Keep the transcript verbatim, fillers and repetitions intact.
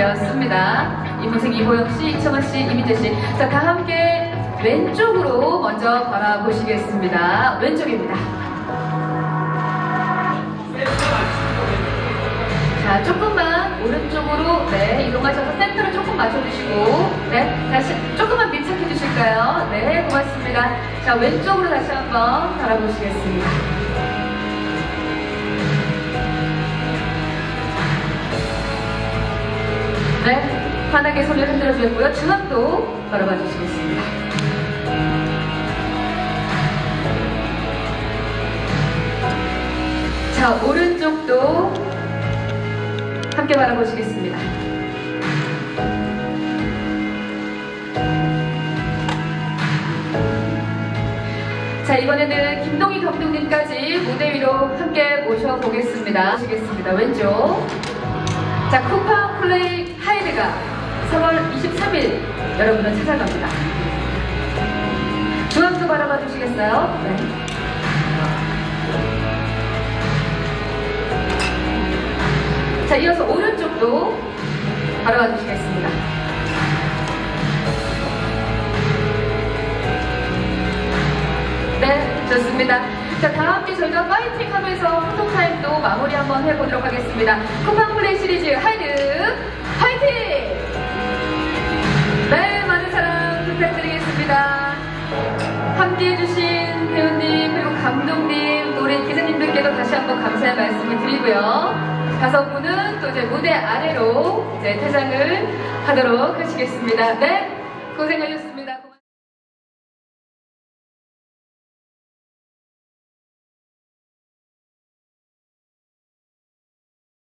되었습니다. 이문생, 이보영 씨, 이청아 씨, 이민재 씨. 자, 다 함께 왼쪽으로 먼저 바라보시겠습니다. 왼쪽입니다. 자, 조금만 오른쪽으로 네 이동하셔서 센터를 조금 맞춰주시고 네 다시 조금만 밀착해 주실까요? 네, 고맙습니다. 자, 왼쪽으로 다시 한번 바라보시겠습니다. 네, 환하게 손을 흔들어 주셨고요. 중앙도 바라봐 주시겠습니다. 자, 오른쪽도 함께 바라보시겠습니다. 자, 이번에는 김동희 감독님까지 무대 위로 함께 모셔보겠습니다. 보시겠습니다. 왼쪽. 자, 쿠팡 플레이 하이드가 삼월 이십삼일 여러분을 찾아갑니다. 중앙도 바라봐 주시겠어요? 네. 자, 이어서 오른쪽도 바라봐 주시겠습니다. 네, 좋습니다. 자, 다함께 저희가 파이팅 하면서 포토타임도 마무리 한번 해보도록 하겠습니다. 쿠팡 플레이 시리즈 하이드 파이팅! 네, 많은 사랑 부탁드리겠습니다. 함께해주신 배우님, 그리고 감독님, 노래 기자님들께도 다시 한번 감사의 말씀을 드리고요. 다섯 분은 또 이제 무대 아래로 이제 퇴장을 하도록 하시겠습니다. 네, 고생하셨습니다.